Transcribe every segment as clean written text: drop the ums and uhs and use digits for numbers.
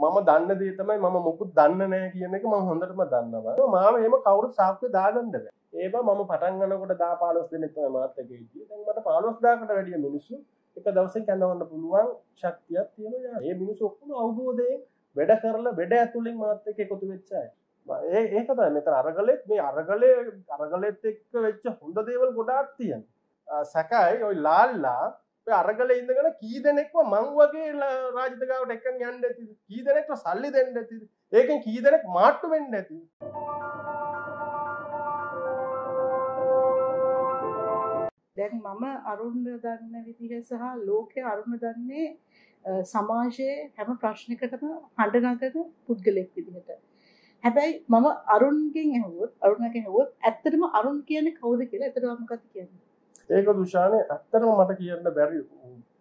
මම දන්න දේ තමයි මම මොකුත් දන්නේ නැහැ කියන එක මම හොඳටම දන්නවා. මාව එහෙම කවුරුත් සාක්ෂි දාගන්න බෑ. ඒ බා මම පටන් ගන්නකොට 10 15 දෙනෙක් තමයි මාත් එක්ක හිටියේ. දැන් මට 15000කට වැඩිය මිනිස්සු එක දවසෙන් කනවන්න පුළුවන් ශක්තියක් තියෙනවා. මේ මිනිස්සු ඔක්කොම අවබෝධයෙන් වැඩ කරලා වැඩ ඇතුලෙන් මාත් එක්ක එකතු වෙච්ච අය. ඒක තමයි මෙතන අරගලෙත් මේ අරගලෙත් එක්ක වෙච්ච හොඳ දේවල් ගොඩාක් තියෙනවා. සකයි ওই ලාල්ලා ඔය අරගලේ ඉඳගෙන කී දෙනෙක්ව මං වගේ රාජිත ගාවට එක්කන් යන්න ඇතිද? කී දෙනෙක්ව සල්ලි දෙන්න ඇතිද? ඒකෙන් කී දෙනෙක් මාට්ටු වෙන්න ඇතිද? දැන් මම අරුණ දන්න විදිහ සහ ලෝකයේ අරුණ දන්නේ සමාජයේ හැම ප්‍රශ්නයකටම හඬනගන පුද්ගලෙක් විදිහට. හැබැයි මම අරුණගෙන් ඇහුවොත් ඇත්තටම අරුණ කියන්නේ කවුද කියලා ඇත්තටම මොකක්ද කියන්නේ? ඒක දුෂානේ ඇත්තටම මට කියන්න බැරි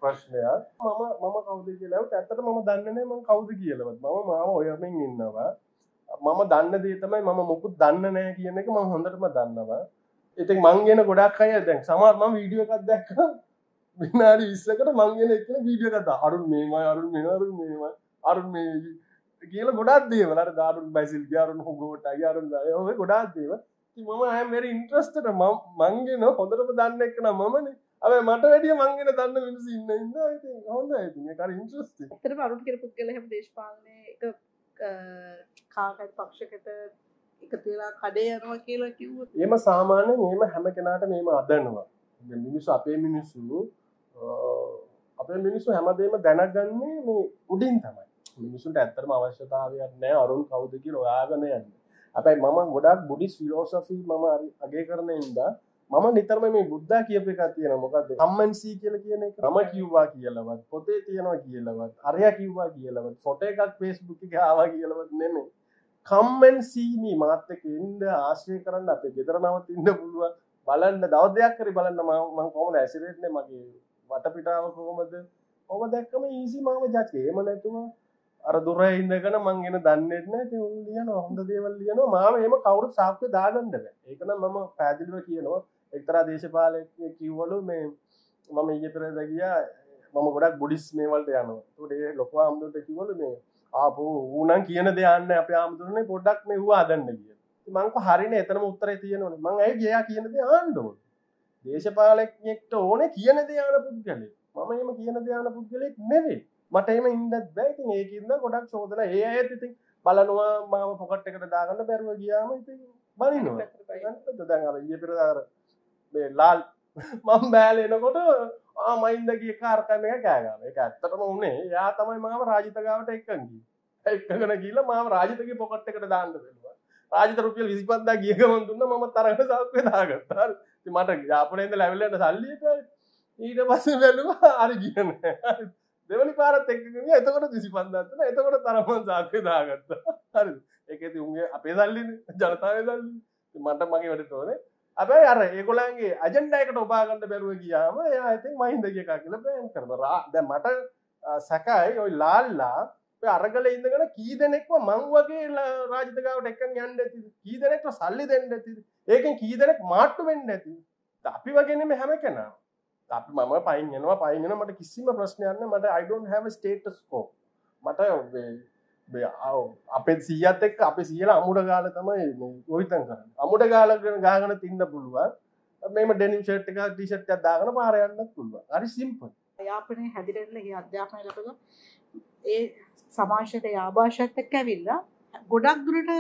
ප්‍රශ්නයක්. මම කවුද කියලා ඇත්තටම මම දන්නේ නැහැ මම කවුද කියලාවත්. මම මාව ඔයමෙන් ඉන්නවා. මම දන්න දේ තමයි මම මොකුත් දන්නේ නැහැ කියන එක මම හොඳටම දන්නවා. ඉතින් මං ගැන ගොඩක් අය දැන් සමහර මම වීඩියෝ එකක් දැක්කා විනාඩි 20කට මං ගැන එක්කන වීඩියෝ එකක් දාලා අරුන් මේමයි කියලා ගොඩක් දේවල් අර දාරුන් බයිසිල් ගියාරුන් හොගෝට අයරුන් දාලා ඔය ගොඩක් දේවල්. I am very interested. Mangino, Honda Danek and a moment. I am not ready among the Danes in the thing. All that I are interested. I don't care to kill him, Deshpane, Kak and Pakshakata, Ikatila, Kade, and Wakila, you. Yama Saman, Yama Hamakanata, Yama Adanova. The Minisu Ape Minisu Ape Minisu Hamadema Danagani, Udintama. Minisu Tatarma Vashata, we are now around Kaudiki or Agan. අපේ මම ගොඩක් Buddhist philosophy මම අගය කරන ඉඳා මම නිතරම මේ බුද්ධා කියප එකක් තියෙනවා. මොකද්ද කම්මන්සි කියලා කියන එක? රම කිව්වා කියලාවත් පොතේ තියෙනවා කියලාවත් අරයා කිව්වා කියලාවත් ෆොටෝ එකක් Facebook එකේ ආවා කියලාවත් නෙමෙයි. කම්මන්සි මේ මාත් එක්ක ඉඳ ආශ්‍රය කරන්න අපේ ගෙදර නවතින්න පුළුවන්. බලන්න දවස් දෙකක් හරි බලන්න මම කොහොමද ඇසිරෙන්නේ මගේ වටපිටාව කොහොමද? ඔබ දැක්කම ඊසි මම ජජ් එහෙම නැතුව අර දුරේ ඉඳගෙන මං ගැන දන්නේ නැහැ. ඒ උන් ලියනවා හොඳ දේවල් ලියනවා. මාව එහෙම කවුරුත් සාක්ෂි දාගන්න බෑ. ඒක නම් මම පැහැදිලිව කියනවා. එක්තරා දේශපාලකයෙක් කිව්වලු මේ මම ඊයේ පෙරේදා ගියා මම ගොඩක් බුද්දිස් මේ වලට යනවා. ඒකට ඒ ලොකු ආම්දුරට කිව්වලු මේ ආපෝ ඌ නම් කියන දේ ආන්නේ අපේ ආම්දුරනේ පොඩ්ඩක් මේ ඌ ආදන්න කියලා. ඉතින් මං කිව්වා හරිනේ එතනම උත්තරේ තියෙනවනේ. මං ඇයි ගියා කියන දේ ආන්න ඕනේ. දේශපාලකයෙක්ට ඕනේ කියන දේ ආන පුද්ගලෙක්. මම එහෙම කියන දේ ආන පුද්ගලෙක් නෙවෙයි. But I mean that back in Akin, the Kodak show that I think Balanova, Mama Pocket Taker Dagan, the Berwayam, I think Balino, the Danga, Yipper, the Lal, Mambal, and a photo. Ah, mind the Gikar, Kamekaga, a cat, Tatamone, Yata, my Mama Rajitaga, take Kangi. Kaganagila, Mama Rajitaki Pocket Taker Dagan, Rajitapil is but the Gigaman to the Mama Tarakas out with Agatha, the Mata Japan and the Laviland Salita. It was a value argument. දෙවනි පාරත් එක්ක ගියා. එතකොට 25000ක් දුන්නා. එතකොට තරමන් සාක්ෂි දාගත්තා. හරිද? ඒකේදී උන්ගේ අපේ සල්ලිනේ ජනතාවේ සල්ලිනේ. මට මගේ වැඩට ඕනේ. හැබැයි අර ඒගොල්ලන්ගේ ඇජෙන්ඩා එකට ඔබා ගන්න බැරුව ගියාම එයා I think මහින්ද ගිය කා කියලා බෑන් කරනවා. දැන් මට සකයි ওই ලාල්ලා ඔය අරගලේ ඉඳගෙන කී දෙනෙක්ව මං වගේ රාජිත ගාවට එක්කන් යන්න ඇතිද? කී දෙනෙක්ව සල්ලි දෙන්න ඇතිද? ඒකෙන් කී දෙනෙක් මාට්ටු වෙන්න ඇතිද? අපි වගේ නෙමෙයි හැම කෙනාම. අපි මම පයින් යනවා මට කිසිම ප්‍රශ්නයක් නැහැ. මට I don't have a status quo. මට අපේ 100ත් එක්ක අපේ 100ලා අමුඩ ගාලා තමයි ගොවිතැන් කරන්නේ. අමුඩ ගාලා ගහගෙන තින්න පුළුවන්. මේම denim shirt එකක් t-shirt එකක් දාගෙන පාර යන්නත් පුළුවන්. හරි simple. යාපනයේ හැදිරෙන්න ගිය අධ්‍යාපනය ලැබුණා. ඒ සමාජයට යාභාෂාත් එක්ක ඇවිල්ලා ගොඩක් දුරට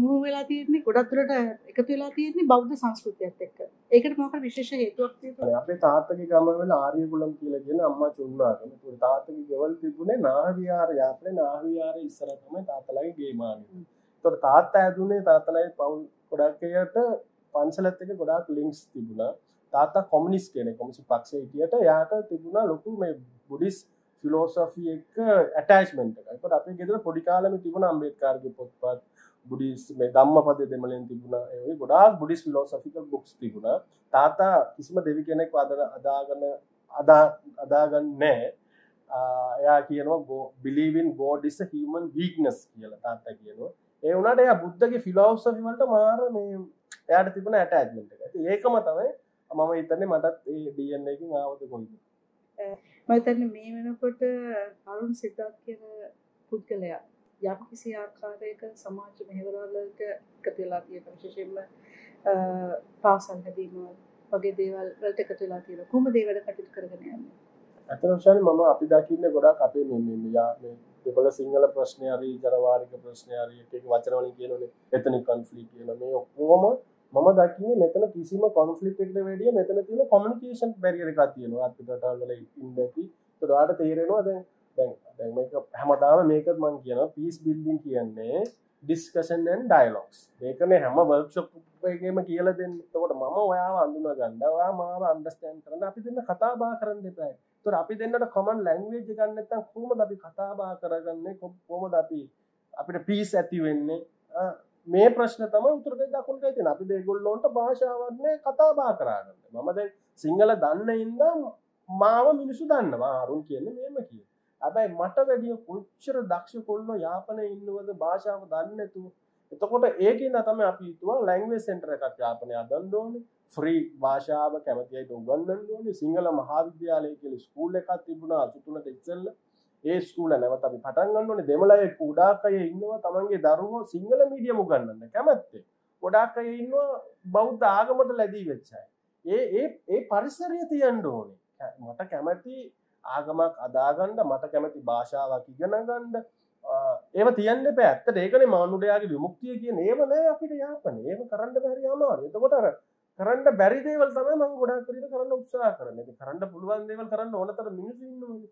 මූ වෙලා තියෙන්නේ ගොඩක් දුරට එකතු වෙලා තියෙන්නේ බෞද්ධ සංස්කෘතියත් එක්ක. ඒකට මොකක්ද විශේෂ හේතුවක් තියෙන්නේ? අපේ තාත්තගේ ගම වල ආර්ය කුලම් කියලා කියන අම්මා චුන්නාගම. ඒ තාත්තගේ ගෙවල් තිබුණේ නාහවිහාරය. අපේ නාහවිහාරයේ ඉස්සර තමයි තාත්තලාගේ ගේමානේ. ඒතකොට තාත්තා ඇදුනේ තාත්තලාගේ පවුල් ගොඩක් එකට පන්සලත් එක්ක ගොඩාක් ලින්ක්ස් තිබුණා. තාත්තා කොමියුනිස්ට් කෙනෙක්. කොමියුනිස්ට් පක්ෂයේ හිටියට එයාට තිබුණා ලොකු මේ බුද්දිස් ෆිලොසොෆි එක ඇටැච්මන්ට් එකක්. ඒකට අපේ ගෙදර පොඩි කාලෙම තිබුණා අම්බේද්කාර්ගේ පොත්පත් බුද්දිස් මේ ධම්මපදයේ දෙමළෙන් තිබුණා. ඒ වගේ ගොඩාක් බුද්දිස් ෆිලොසොෆිකල් බුක්ස් තිබුණා. තාත්තා කිසිම දෙවි කෙනෙක් අදාගන්නේ නැහැ. එයා කියනවා believe in God is a human weakness කියලා තාත්තා කියනවා. ඒ වුණාට එයා බුද්ධගේ ෆිලොසොෆි වලට මාර මේ එයාට තිබුණ ඇටැච්මන්ට් එක. ඉතින් ඒකම තමයි මම හිතන්නේ මටත් ඒ DNA එකකින් ආවද කොහොමද. මම හිතන්නේ මේ වෙනකොට අරුණ සිතාත් කියන පුද්ගලයා යම් කිසි ආකාරයක සමාජ මෙහෙවරවලක එකතු වෙලා තියෙන විශේෂයෙන්ම පාසල් හැදීම වගේ දේවල් වලට එකතු වෙලා තියෙන කොහොමද ඒ වැඩ කටයුතු කරගෙන යන්නේ? අතරමසල් මම අපි දකින්නේ ගොඩක් අපේ මේ දෙබල සිංහල ප්‍රශ්නේ හරි ජනවාරික ප්‍රශ්නේ හරි ඒක වචන වලින් කියනෝනේ එතනික කන්ෆ්ලික්ට් කියලා මේ ඔක්කොම මම දකින්නේ මෙතන කිසිම කන්ෆ්ලික්ට් එකකට වැඩිය මෙතන තියෙන කොමියුනිකේෂන් බැරියර් එකක් තියෙනවා අත් රටවල් වල ඉඳි ඒකට තේරෙනවා දැන් මේක හැමදාම මේකත් මම කියනවා පීස් බිල්ඩින් කියන්නේ ඩිස්කෂන් ඇන්ඩ් ඩයලොග්ස් මේකනේ හැම වර්ක්ෂොප් එකේම කියලා දෙන්නේ. ඒකට මම ඔයාව අඳුනා ගන්න ඔයා මාව අන්ඩර්ස්ටෑන්ඩ් කරන්න අපි දෙන්න කතා බහ කරන්න දෙපැයි. ඒතර අපි දෙන්නට කොමන් ලැන්ග්වේජ් එකක් නැත්නම් කොහොමද අපි කතා බහ කරගන්නේ කොහොමද අපිට පීස් ඇති වෙන්නේ? මේ ප්‍රශ්න තමයි උතුරට දකුණට තියෙන. අපි දෙගොල්ලෝන්ට භාෂාවක් නේ කතා බහ කරගන්න. මම දැන් සිංහල දන්නේ ඉඳන් මාව මිනිස්සු දන්නවා. අරුන් කියන්නේ මෙහෙම කිය. හැබැයි මට වැඩිය කොච්චර දක්ෂ කොල්ලෝ යාපනයේ ඉන්නවද භාෂාව දන්නේ නැතුව. එතකොට ඒකින්ද තමයි අපි හිතුවා ලැන්ග්වේජ් සෙන්ටර් එකක් යාපනයේ හදන්න ඕනේ. ෆ්‍රී භාෂාව කැමති අයට උගන්වන්න ඕනේ. සිංහල මහා විද්‍යාලය කියලා ස්කූල් එකක් තිබුණා 83ට ඉස්සෙල්ල. ඒ ස්කූල නැවත අපි පටන් ගන්න ඕනේ. දෙමළයේ ගොඩාක් අය ඉන්නවා තමන්ගේ දරුවෝ සිංහල මීඩියම් උගන්වන්න කැමැත්තේ. ගොඩාක් අය ඉන්නවා බෞද්ධ ආගමට ලැබී වෙච්ච අය. ඒ පරිසරය තියන්න ඕනේ. මට කැමති ආගමක් අදාගන්න මට කැමති භාෂාවක් ඉගෙන ගන්න ඒව තියන්න එපා. ඇත්තට ඒකනේ මානුඩයාගේ විමුක්තිය කියන්නේ. ඒව නෑ අපිට යාපනේ. ඒව කරන්න බැරි අමාරුයි. එතකොට අර කරන්න බැරි දේවල් තමයි මම ගොඩක් කලින් කරන්න උත්සාහ කරන්නේ. ඒක කරන්න පුළුවන් දේවල් කරන්න ඕනතර මිනිස්සු ඉන්නවනේ.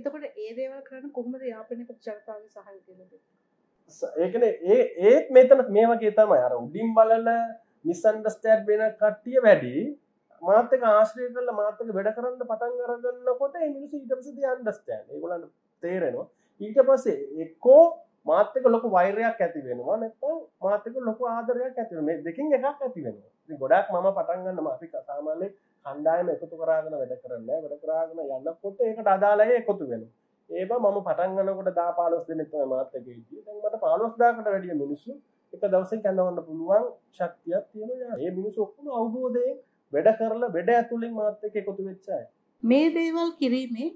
එතකොට ඒ දේවල් කරන්න කොහොමද යාපනයේ ජනතාවගේ සහාය දෙන්නේ? ඒකනේ ඒත් මෙතන මේ වගේ තමයි අර උඩින් බලන මිස්අන්ඩර්ස්ටෑන්ඩ් වෙන කට්ටිය වැඩි. මාතක ආශ්‍රය කරලා මාතක වැඩ කරන්න පටන් අරගන්නකොට ඒ මිනිස්සු ඊට පස්සේ දි අන්ඩර්ස්ටෑන්ඩ්. ඒගොල්ලන්ට තේරෙනවා. ඊට පස්සේ එක්කෝ මාතක ලොකු වෛරයක් ඇති වෙනවා නැත්නම් මාතක ලොකු ආදරයක් ඇති වෙනවා. මේ දෙකෙන් එකක් ඇති වෙනවා. ඉතින් ගොඩක් මම පටන් ගන්නම අපි සාමාන්‍ය කණ්ඩායම එකතු කරගෙන වැඩ කරන්නේ. වැඩ කරගෙන යනකොට ඒකට අදාළ අය එකතු වෙනවා. ඒව මම පටන් ගන්නකොට 10 15 දෙනෙක් තමයි මාතක ඉන්නේ. දැන් මට 15000කට වැඩිය මිනිස්සු එක දවසෙන් කඳවන්න පුළුවන් ශක්තියක් තියෙනවා. මේ මිනිස්සු ඔක්කොම අවබෝධයෙන් වැඩ කරලා වැඩ ඇතුලින් මාත් එක්ක එකතු වෙච්ච අය. මේ දේවල් කිරීමේ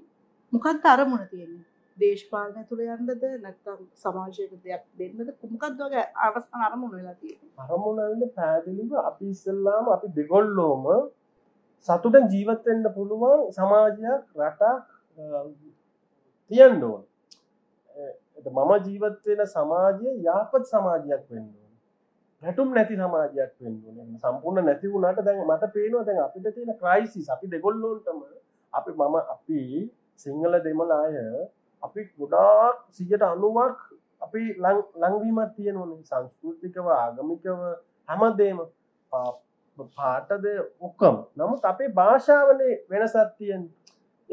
මොකක්ද අරමුණ තියෙන්නේ? දේශපාලන තුල යන්නද නැත්නම් සමාජයක දෙයක් දෙන්නද මොකක්ද වගේ අවසාන අරමුණ වෙලා තියෙන්නේ? අරමුණ වෙන්නේ පැහැදිලිව අපි ඉස්සෙල්ලාම අපි දෙගොල්ලෝම සතුටෙන් ජීවත් වෙන්න පුළුවන් සමාජයක් රටක් තියෙන්න ඕන. මම ජීවත් වෙන සමාජය යාපත් සමාජයක් වෙන්න ඕන. නැටුම් නැති සමාජයක් වෙන්න ඕනේ. සම්පූර්ණ නැති වුණාට දැන් මට පේනවා දැන් අපිට තියෙන ක්‍රයිසිස් අපි දෙගොල්ලෝන්ටම අපි සිංහල දෙමළ අය අපි ගොඩාක් 90ක් අපි ලඟවීමක් තියෙනෝනේ සංස්කෘතිකව ආගමිකව හැමදේම පාටද ඔක්කොම. නමුත් අපේ භාෂාවනේ වෙනසක් තියෙනවා.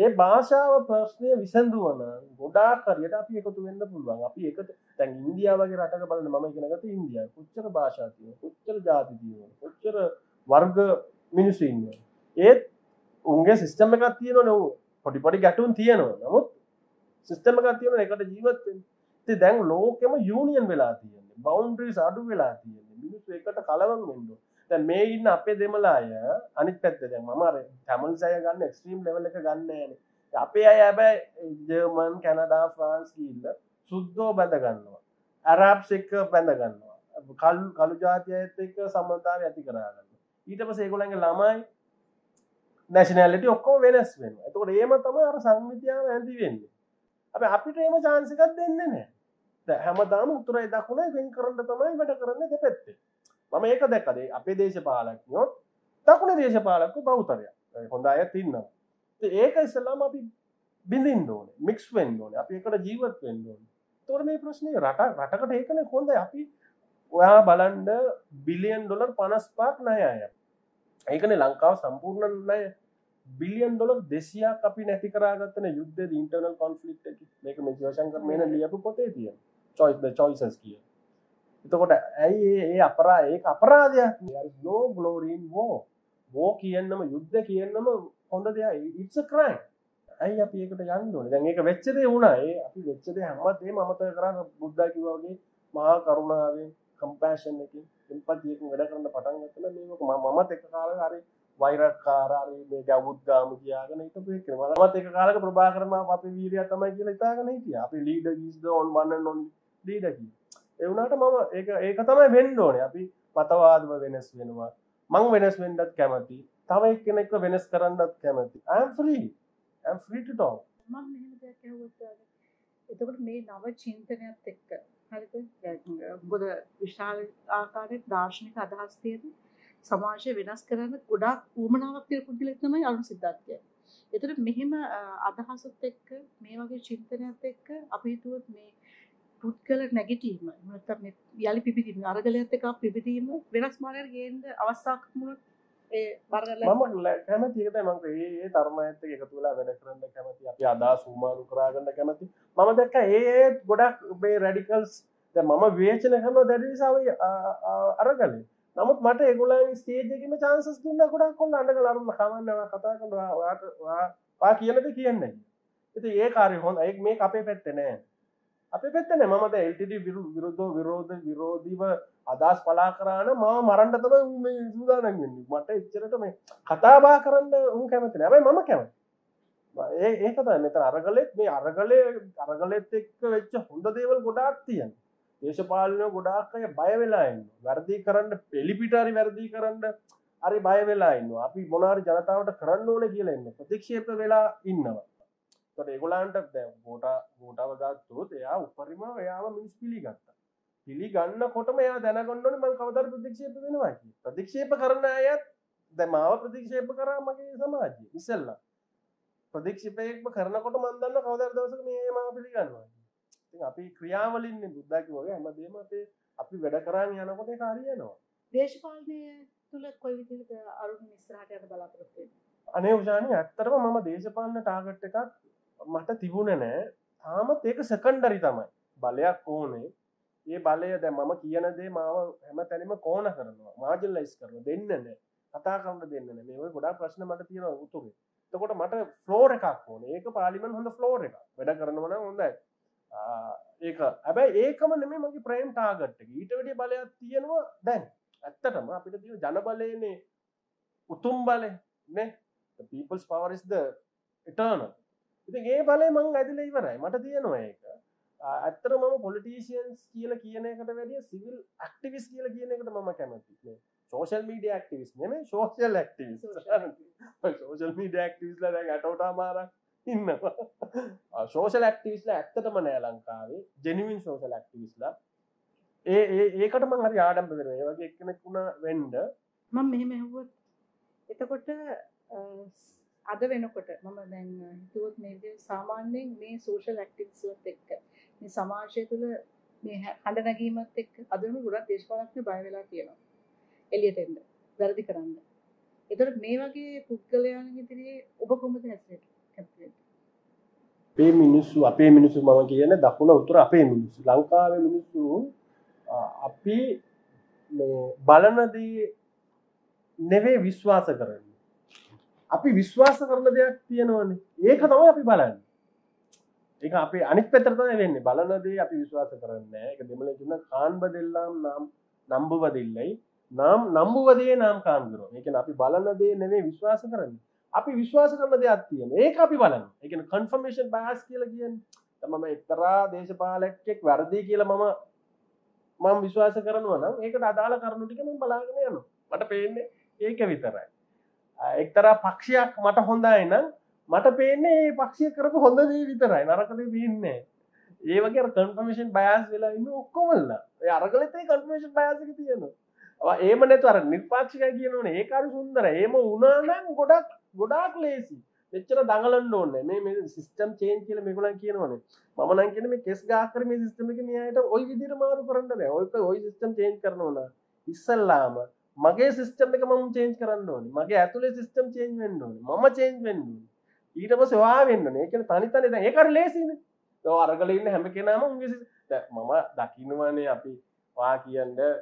ඒ භාෂාව ප්‍රශ්නේ විසඳුවන ගොඩාක් හරියට අපි එකතු වෙන්න පුළුවන්. අපි එකට දැන් ඉන්දියාවගේ රටක බලන්න මම ඉගෙන ගත්තා ඉන්දියාවේ කොච්චර භාෂා තියෙනවා කොච්චර ಜಾති තියෙනවා කොච්චර වර්ග මිනිස්සු ඉන්නවා. ඒත් උන්ගේ සිස්ටම් එකක් තියෙනවනේ පොඩි පොඩි ගැටුම් තියෙනවා. නමුත් සිස්ටම් එකක් තියෙනවා ඒකට ජීවත් වෙන්න. ඉතින් දැන් ලෝකෙම යුනියන් වෙලා තියෙනවා. බවුන්ඩරිස් අඩු වෙලා තියෙනවා. මිනිස්සු එකට කලවම් වෙනවා. දැන් මේ ඉන්න අපේ දෙමළ අය අනිත් පැත්ත දැන් මම අර තමිල්ස් අය ගන්න එක්ස්ට්‍රීම් ලෙවල් එක ගන්න නෑනේ. අපේ අය හැබැයි ජර්මන් කැනඩා ෆ්‍රාන්ස් කියලා සුද්දෝ බැඳ ගන්නවා. අරාබ්ස් එක්ක බැඳ ගන්නවා. කළු ජාතියත් එක්ක සම්බන්ධතාවය ඇති කරා ගන්නවා. ඊට පස්සේ ඒගොල්ලන්ගේ ළමයි නැෂනැලිටි ඔක්කොම වෙනස් වෙනවා. එතකොට එහෙම තමයි අර සංවිධානය ඇඳි වෙන්නේ. අපි අපිට එහෙම chance එකක් දෙන්නේ නැහැ. දැන් හැමදාම උතුරයි දකුණයි වෙන් කරන්න තමයි වැඩ කරන්නේ දෙපැත්තේ. මම ඒක දැක්කද අපේ දේශපාලකයෝ දකුණේ දේශපාලකෝ බෞතරය. හොඳ අයත් ඉන්නවා. ඉතින් ඒක ඉස්සලාම අපි බින්දින්න ඕනේ. මික්ස් වෙන්න ඕනේ. අපි එකට ජීවත් වෙන්න ඕනේ. තොර මේ ප්‍රශ්නේ රටකට ඒකනේ හොඳයි. අපි ඔයා බලන්න බිලියන් ඩොලර් 55ක් ණය අය. ඒකනේ ලංකාව සම්පූර්ණ ණය. බිලියන් ඩොලර් 200ක් අපි නැති කරාගත්තනේ යුද්ධයේ ඉන්ටර්නල් කොන්ෆ්ලික්ට් එකේ. මේක මේ ජයශංකර් මේන ලියපු පොතේ තියෙන. choice the choices කියන. එතකොට ඇයි ඒක අපරාධයක්. there is no glory in war. war කියන්නම යුද්ධ කියන්නම හොඳ දෙයක්. it's a crime. ඇයි අපි ඒකට යන්න ඕනේ? දැන් ඒක වෙච්ච දේ වුණා. ඒ අපි වෙච්ච දේ හැමදේම අමතක කරලා බුද්ධා කිව්වා වගේ මහා කරුණාවෙන්, කම්පැෂන් එකකින්, එම්පතියකින් වැඩ කරන්න පටන් ගත්තා. මේක මමත් එක කාලෙක හරි වෛරකාරාරී මේ ගැවුත් ගාමු කියාගෙන හිටපු එක නේ. මමත් එක කාලයක ප්‍රභාකරන් මාව අපේ වීරයා තමයි කියලා හිතාගෙන හිටියා. අපි leader is the one and only leader කියලා. ඒ වුණාට මම ඒක තමයි වෙන්න ඕනේ. අපි මතවාදම වෙනස් වෙනවා. මම වෙනස් වෙන්නත් කැමති. තව එක්කෙනෙක්ව වෙනස් කරන්නත් කැමති. I am free. I am free to talk. මම මෙහෙම දෙයක් ඇහුවොත් එතකොට මේ නව චින්තනයත් එක්ක හරිද? මොකද විශාල ආකාරයේ දාර්ශනික අදහස් තියෙන සමාජය වෙනස් කරන ගොඩාක් වුමනාවක් තියෙන පුද්ගලෙක් තමයි අරුණ සිද්ධාර්ථ කියන්නේ. ඒතර මෙහෙම අදහසත් එක්ක මේ වගේ චින්තනයත් එක්ක අපි හිතුවොත් මේ පුද්ගල නැගිටීම නැත්නම් මේ යලි පිබිදීම අරගලයත් එක්ක පිබිදීම වෙනස් මාර්ගයකට ගේන්න අවස්ථාවක් මුණොත් ඒ බරගලයි. මම කැමති ඒක තමයි මම ඒ ධර්මයත් එක්ක එකතු වෙලා වැඩ කරන්න කැමති. අපි අදහස් වුමානු කර ගන්න කැමති. මම දැක්ක ඒ ගොඩක් මේ රැඩිකල්ස් දැන් මම විචන කරනවා දැරිසාවයි අරගලයි. නමුත් මට ඒගොල්ලන් ස්ටේජ් එකේම chances දුන්නා ගොඩක් කොල්ල අඬගල අරුම කවන්නවා කතා කරනවා ඔයාට වා කියලාද කියන්නේ. ඉතින් ඒ කාර්ය හොඳයි. ඒක මේක අපේ පැත්තේ නෑ. අපේ පැත්තේ නෑ. මම දැන් LTD විරෝධීව අදහස් පලා කරාන මම මරන්න තමයි මේ සූදානම් වෙන්නේ. මට එච්චරට මේ කතා බහ කරන්න උන් කැමති නෑ. හැබැයි මම කැමති. ඒක තමයි මෙතන අරගලෙත් මේ අරගලෙත් එක්ක වෙච්ච හොඳ දේවල් ගොඩාක් තියෙනවා. දේශපාලන ගොඩාක් අය බය වෙලා ඉන්නවා. වැඩි කරන්න පිළිපිටරි වැඩි කරන්න හරි බය වෙලා ඉන්නවා. අපි මොනාරි ජනතාවට කරන්න ඕනේ කියලා ඉන්න ප්‍රතික්ෂේප වෙලා ඉන්නවා. ඒකට ඒගොල්ලන්ට දැන් වෝටාව ගත්තොත් එයා උපරිම එයාව මිනිස් පිළිගත්තා. පිළිගන්නකොටම එයා දැනගන්න ඕනේ මම කවදාද ප්‍රතික්ෂේප වෙනවා කියලා. ප්‍රතික්ෂේප කරන අයත් දැන් මාව ප්‍රතික්ෂේප කරා මගේ සමාජයේ. ඉතින්ලා ප්‍රතික්ෂේපයක් කරනකොට මම දන්නවා කවදාද දවසක මේ මාව පිළිගන්නවා. අපි ක්‍රියාවලින්නේ බුද්ධාගේ වගේ හැමදේම අපි වැඩ කරාන් යනකොට ඒක හරියනවා. දේශපාලනය තුල කොයි විදිහට අරුණ ඉස්සරහට යන බලාපොරොත්තු වෙන්නේ? අනේ උෂානි ඇත්තටම මම දේශපාලන ටාගට් එකක් මට තිබුණේ නෑ. තාමත් ඒක සෙකන්ඩරි තමයි. බලයක් ඕනේ. මේ බලය දැන් මම කියන දේ මාව හැමතැනම කොන කරනවා. මාජිනලයිස් කරනවා. දෙන්න නෑ. කතා කරන්න දෙන්න නෑ. මේ වගේ ගොඩාක් ප්‍රශ්න මට තියෙනවා උතුරේ. එතකොට මට ෆ්ලෝර් එකක් ඕනේ. ඒක පාර්ලිමේන්තු හොඳ ෆ්ලෝර් එකක්. වැඩ කරනවා නම් හොඳයි. ඒක හැබැයි ඒකම නෙමෙයි මගේ ප්‍රේම් ටාගට් එක. ඊට වැඩි බලයක් තියෙනවා දැන්. ඇත්තටම අපිට තියෙන ජන බලයනේ උතුම් බලය නේ. The people's power is the eternal. ඉතින් ඒ බලය මම ඇදලා ඉවරයි. මට තියෙනවා ඒක. ඇත්තටම මම politicians කියලා කියන එකට වැඩිය civil activists කියලා කියන එකට මම කැමතියි. Social media activists නෙමෙයි social activists. Social media activists ලා දැන් අටවටා මාරක් ඉන්නවා. සෝෂල් ඇක්ටිවිස්ලා ඇත්තටම නෑ ලංකාවේ. ජෙනුයින් සෝෂල් ඇක්ටිවිස්ලා. ඒකට මම හරි ආඩම්බර වෙනවා. ඒ වගේ එක්කෙනෙක් වුණා වෙන්න. මම මෙහෙම හෙව්වොත් එතකොට අද වෙනකොට මම දැන් හිතුවොත් මේ සාමාන්‍යයෙන් මේ සෝෂල් ඇක්ටිවිස්ලත් එක්ක මේ සමාජය තුළ මේ හඬ නැගීමත් එක්ක අද වෙනකොට ගොඩක් දේශපාලකයෝ බය වෙලා තියෙනවා. එළියට එන්න, වැරදි කරන්න. ඒතකොට මේ වගේ පුද්ගලයන් ඉදිරියේ ඔබ කොහොමද හැසිරෙන්නේ? අපේ මිනිස්සු මම කියන්නේ දකුණ උතුර අපේ මිනිස්සු ලංකාවේ මිනිස්සු අපි මේ බලන දේ නෙවෙයි විශ්වාස කරන්නේ. අපි විශ්වාස කරන දෙයක් තියෙනවනේ. ඒක තමයි අපි බලන්නේ. ඒක අපේ අනිත් පැත්තට තමයි වෙන්නේ. බලන දේ අපි විශ්වාස කරන්නේ නැහැ. ඒක දෙමළේ කියන කාන්බදෙල්ලාම් නම් නම්බුවදෙල්ලයි. නම් නම්බුවදේ නම් කාන්දරෝ. ඒ කියන්නේ අපි බලන දේ නෙවෙයි විශ්වාස කරන්නේ. අපි විශ්වාස කරන දෙයක් තියෙනවා. ඒක අපි බලනවා. ඒ කියන්නේ කන්ෆර්මේෂන් බයස් කියලා කියන්නේ. මම එක්තරා දේශපාලකෙක් වැරදි කියලා මම විශ්වාස කරනවා නම් ඒකට අදාළ කරුණු ටික මම බලාගෙන යනවා. මට පේන්නේ ඒක විතරයි. එක්තරා පක්ෂයක් මට හොඳයි නම් මට පේන්නේ මේ පක්ෂය කරපු හොඳ දේ විතරයි. නරක දේ පේන්නේ නැහැ. ඒ වගේ අර කන්ෆර්මේෂන් බයස් වෙලා ඉන්න ඔක්කොමලා. ඒ අරගලෙත් ඒ කන්ෆර්මේෂන් බයස් එක තියෙනවා. ඒම නැතුව අර නිර්පක්ෂකය කියනෝනේ ඒක හරි සුන්දරයි. ඒම වුණා නම් ගොඩාක් ලේසි. මෙච්චර දඟලන්න ඕනේ. මේ සිස්ටම් චේන්ජ් කියලා මේගොල්ලන් කියනවනේ. මම නම් කියන්නේ මේ කෙස් ගහ කර මේ සිස්ටම් එක මෙයාට ওই විදිහට මාරු කරන්න බෑ. ওই සිස්ටම් චේන්ජ් කරනවා නම් ඉස්සල්ලාම මගේ සිස්ටම් එක මම චේන්ජ් කරන්න ඕනේ. මගේ ඇතුලේ සිස්ටම් චේන්ජ් වෙන්න ඕනේ. මම චේන්ජ් වෙන්න ඕනේ. ඊට පස්සේ ඔයා වෙන්න ඕනේ. ඒ කියන්නේ තනි දැන් ඒක හරි ලේසිනේ. ඔය අරගල ඉන්න හැම කෙනාම උන්ගේ දැන් මම දකින්නවානේ අපි වා කියන්නේ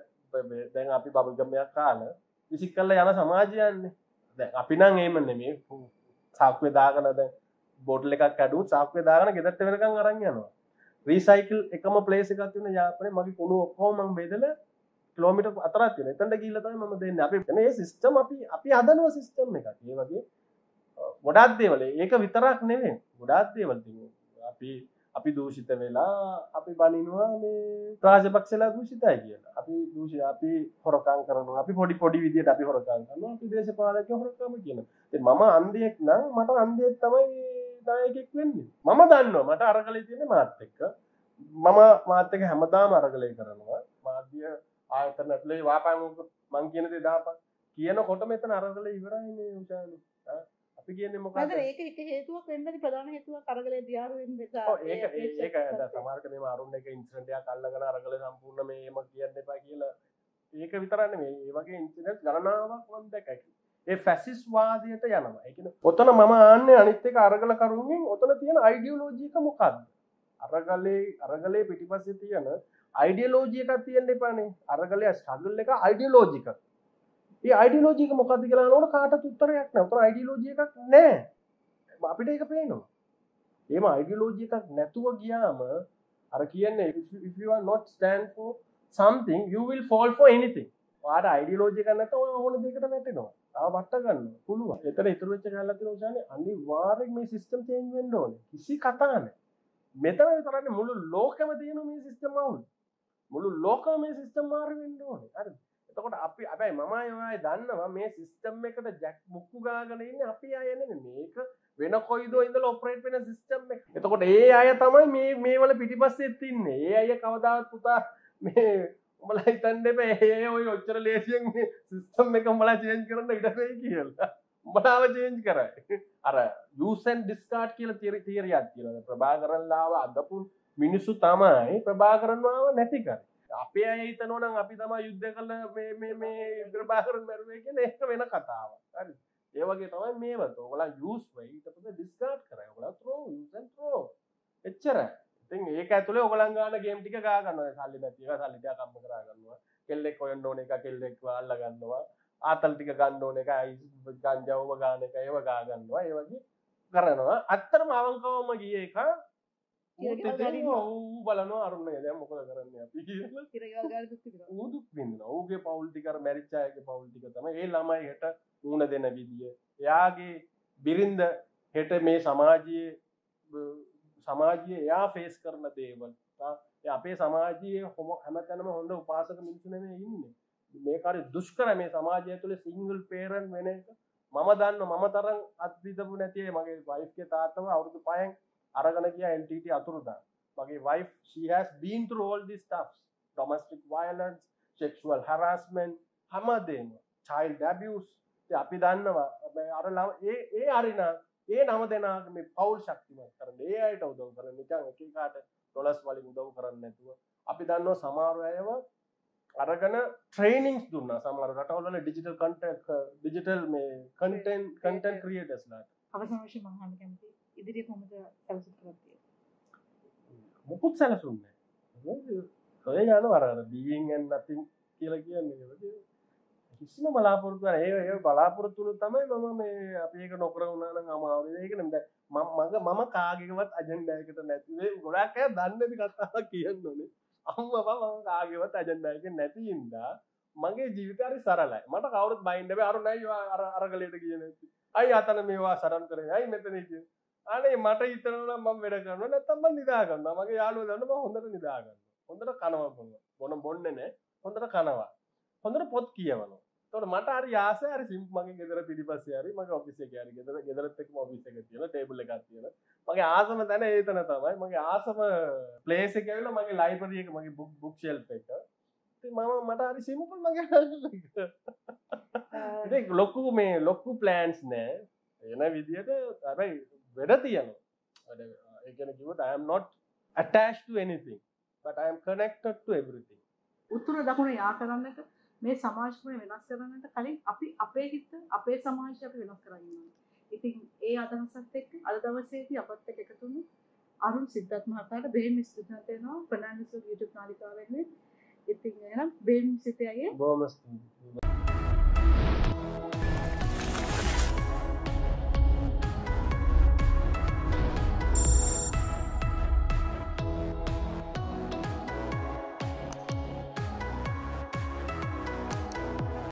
දැන් අපි බබල් ගම් එකක් කාලා විසිකල්ලා යන සමාජයන්නේ. දැන් අපි නම් එහෙම නෙමෙයි සාක්කුවේ දාගෙන දැන් බෝටල් එකක් ඇඩුවොත් සාක්කුවේ දාගෙන ගෙදරට වෙනකන් අරන් යනවා. රීසයිකල් එකම ප්ලේස් එකක් තියෙන යාපනයේ මගේ කුණු ඔක්කොම මම බෙදලා කිලෝමීටර් 4ක් වෙන. එතනට ගිහිල්ලා තමයි මම දෙන්නේ. අපි මේ සිස්ටම් අපි හදනවා සිස්ටම් එකක්. ඒ වගේ ගොඩාක් දේවල්. ඒක විතරක් නෙමෙයි. ගොඩාක් දේවල් තියෙනවා. අපි දූෂිත වෙලා අපි බනිනවා මේ රාජපක්ෂලා දූෂිතයි කියලා. අපි හොරකම් කරනවා. අපි පොඩි පොඩි විදියට අපි හොරකම් කරනවා. අපි දේශපාලකයෝ හොරකම් කියනවා. ඉතින් මම අන්ධයෙක් නම් මට අන්ධයෙක් තමයි නායකයෙක් වෙන්නේ. මම දන්නවා මට අරගලේ තියෙන්නේ මාත් එක්ක. මම මාත් එක්ක හැමදාම අරගලේ කරනවා. මාධ්‍ය ආයතනවල වාපන් මං කියන දේ දාපන් කියනකොට මෙතන අරගලේ ඉවරයි මේ උදානි. අපි කියන්නේ මොකක්ද? නේද ඒක එක හේතුවක් වෙන්නදී ප්‍රධාන හේතුවක් අරගලේ දියාරු වෙන්නේ නැහැ. ඔව් ඒක සමහරකට මේ අරුණ එක ඉන්සිඩන්ට් එකක් අල්ලගෙන අරගලේ සම්පූර්ණ මේම කියන්න එපා කියලා ඒක විතරක් නෙමෙයි. මේ වගේ ඉන්සිඩන්ට් ගණනාවක් මම දැකලා. ඒ ෆැසිස් වාදයට යනවා. ඒ කියන්නේ ඔතන මම ආන්නේ අනිත් එක අරගල කරුන්ගෙන් ඔතන තියෙන අයිඩියොලොජි එක මොකක්ද? අරගලේ පිටිපස්සේ තියෙන අයිඩියොලොජි එකක් තියෙන්න එපානේ. අරගලේ ස්ට්‍රගල් එක අයිඩියොලොජික. මේ අයිඩියොලොජි එක මොකද්ද කියලා අහනකොට කාටවත් උත්තරයක් නැහැ. උතර අයිඩියොලොජි එකක් නැහැ. අපිට ඒක පේනවා. එහෙම අයිඩියොලොජි එකක් නැතුව ගියාම අර කියන්නේ if you are not stand for something you will fall for anything. ඔයාට අයිඩියොලොජි එකක් නැත්නම් ඔය ඕන දෙයකට වැටෙනවා. ආව වට ගන්න පුළුවන්. ඒතර ඉතුරු වෙච්ච කාලයක් තියෙනවා කියන්නේ අනිවාර්යෙන් මේ සිස්ටම් චේන්ජ් වෙන්න ඕනේ. කිසි කතා නැහැ. මෙතන විතරනේ මුළු ලෝකෙම තියෙන මේ සිස්ටම් වුණ. මුළු ලෝකම මේ සිස්ටම් මාරු වෙන්න ඕනේ. හරිද? එතකොට අපි හැබැයි මම අයවයි දන්නවා මේ සිස්ටම් එකට ජැක් මුක්කු ගාගෙන ඉන්නේ අපි අය නෙමෙයි. මේක වෙන කොයිදෝ ඉඳලා ඔපරේට් වෙන සිස්ටම් එක. එතකොට ඒ අය තමයි මේ වල පිටිපස්සෙත් ඉන්නේ. ඒ අය කවදාවත් පුතා මේ උඹලා හිතන්න එපා. ඒ ඔය ඔච්චර ලේසියෙන් මේ සිස්ටම් එක උඹලා චේන්ජ් කරන්න ඉඩ වෙයි කියලා. උඹලාව චේන්ජ් කරයි. අර use and discard කියලා තියරියක් තියෙනවා. ප්‍රභාකරන්ලාව අදපු මිනිස්සු තමයි ප්‍රභාකරන්වාව නැති කරේ. අපේ අය හිතනවා නම් අපි තමයි යුද්ධ කළ මේ ප්‍රභාකරන් මැරුවේ කියලා ඒක වෙන කතාවක්. හරිද? ඒ වගේ තමයි මේවත්. ඔයගොල්ලෝ use වෙයි ඊට පස්සේ discard කරයි. ඔයගොල්ලෝ throw use and throw. එච්චරයි. ඉතින් ඒක ඇතුලේ ඔයගොල්ලන් ගන්න ගේම් ටික ගා ගන්නවා. සල්ලි නැති එක සල්ලි ටික කම්ම කරා ගන්නවා. කෙල්ලෙක් හොයන්න ඕන එක කෙල්ලෙක් අල්ලා ගන්නවා. ආතල් ටික ගන්න ඕන එකයි ගංජාවම ගන්න එක ඒව ගා ගන්නවා ඒ වගේ කරනවා අත්තරම අවංකවම ගියේ එක ඌ බලනවා අරුණේ දැන් මොකද කරන්නේ අපි කියලා කිරේවල් ගාන දුක් විඳිනවා ඌ දුක් විඳිනවා ඌගේ පවුල් ටික අර මැරිච්ච අයගේ පවුල් ටික තමයි ඒ ළමයි හෙට ඌණ දෙන විදිය එයාගේ බිරිඳ හෙට මේ සමාජයේ එයා ෆේස් කරන දේවල් අපේ සමාජයේ හැමතැනම හොඳ උපාසක මිනිස්සු නෙමෙයි ඉන්නේ මේ කාර්ය දුෂ්කර මේ සමාජය තුළ සිංගල් පේරන්ට් වෙන එක මම දන්නවා මම තරම් අත්විඳපු නැති ඒ මගේ වයිෆ් ගේ තාත්තව අවුරුදු 5න් අරගෙන ගියා LTT අතුරුදා මගේ wife she has been through all these stuffs domestic violence sexual harassment හැමදේම child abuse ඉතින් අපි දන්නවා අර ඒ අරිනා ඒ නම දෙනා මේ පෞල් ශක්තිමත් කරන ඒ අයට උදව් කරන නිකන් එක එකට ඩොලර්ස් වලින් උදව් කරන්නේ නැතුව අපි දන්නවා සමහර අයව අරගෙන ට්‍රේනින්ග්ස් දුන්නා සමහර රටවල් වල ඩිජිටල් කන්ටෙන්ට් ක්‍රියේටර්ස් ලාට අවසන් වශයෙන් මම අහන්න කැමතියි ඉදිරිය කොහොමද සැලසුම් කරන්නේ මොකක්ද සැලසුම් නැහැ ඔය යනවා අර being and nothing කියලා කියන්නේ ඒක කිසිම බලාපොරොත්තු නැහැ ඒ බලාපොරොත්තු වල තමයි මම මේ අපි ඒක නොකර වුණා නම් අමාරුයි ඒක නෙමෙයි දැන් මම කාගේවත් අජෙන්ඩා එකට නැති වෙයි ගොඩක් අය දන්නේ නැති කතාවක් කියනෝනේ අම්මව මම කාගේවත් ඇජෙන්ඩා එකක් නැති ඉඳා මගේ ජීවිතය හරි සරලයි මට කවුරුත් බයින්ඩ් වෙ අර නෑ අරගලයට කියන්නේ අය අතන මේවා සරන් කරේ අය මෙතන කිය අනේ මට හිතනවා නම් මම වැඩ කරනවා නැත්තම් මම නිදා ගන්නවා මගේ යාළුවෝ දන්නවා මම හොඳට නිදා ගන්නවා හොඳට කනවා බොන්නේ නෑ හොඳට කනවා හොඳට පොත් කියවනවා එතකොට මට හරි ආසයි හරි සිම්පල් මගේ ගෙදර පිටිපස්සේ හරි මගේ ඔෆිස් එකේ හරි ගෙදරත් එක්කම ඔෆිස් එකේ තියෙන ටේබල් එකක් තියෙන මගේ ආසම තැන ඒතන තමයි මගේ ආසම ප්ලේස් එක ඇවිල්ලා මගේ ලයිබ්‍රරි එක මගේ බුක් ෂෙල්ෆ් එක ඉතින් මම මට හරි සිම්පල් මගේ ඒක ලොකු මේ ලොකු ප්ලෑන්ස් නෑ එන විදියට හැබැයි වැඩ තියෙනවා ඒ කියන්නේ කිව්වොත් I am not attached to anything but I am connected to everything උතුර දකුණ යා කරන්නට මේ සමාජය වෙනස් කරන්නට කලින් අපි අපේ හිත අපේ සමාජය අපි වෙනස් කරගෙන ඉන්නවා ඉතින් ඒ අදහසත් එක්ක අද දවසේදී අපත් එක්ක එකතු වුණු අරුණ සිද්ධාර්ථ මහතාට බේම් ස්තුතියක් දෙනවා ප්‍රනාන්දු YouTube නාලිකාවෙන් ඉතින් එහෙනම් බේම් සිතයගේ බොහොම ස්තුතියි